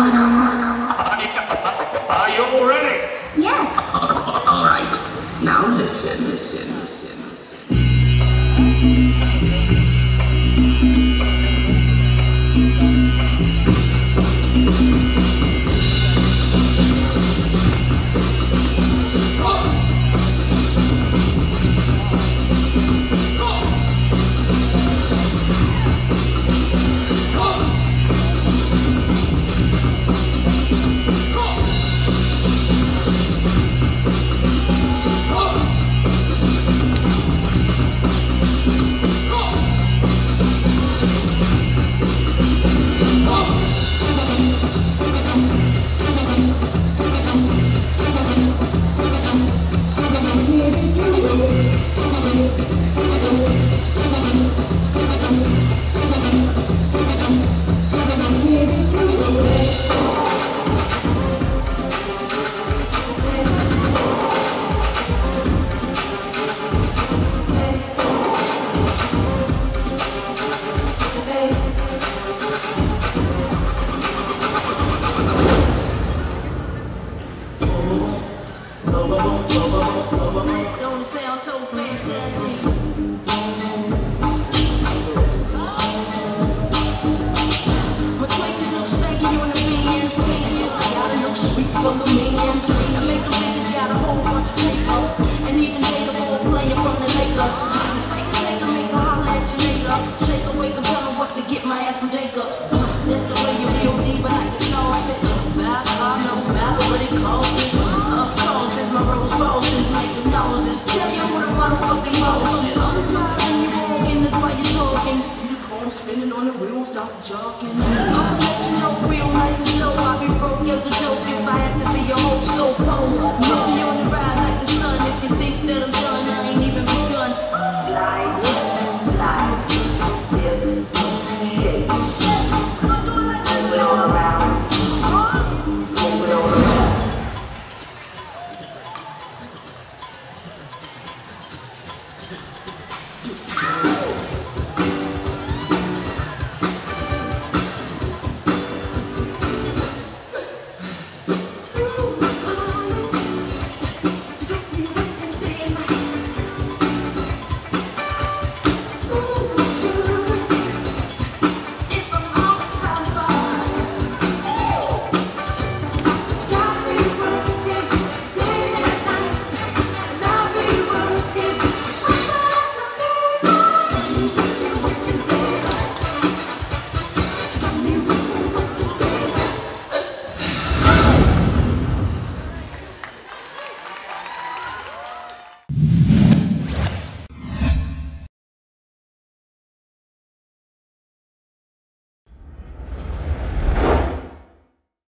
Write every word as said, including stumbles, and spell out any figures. Are you ready? Yes. All right. Now listen, listen, listen, listen. Spinning on the wheels, stop jogging.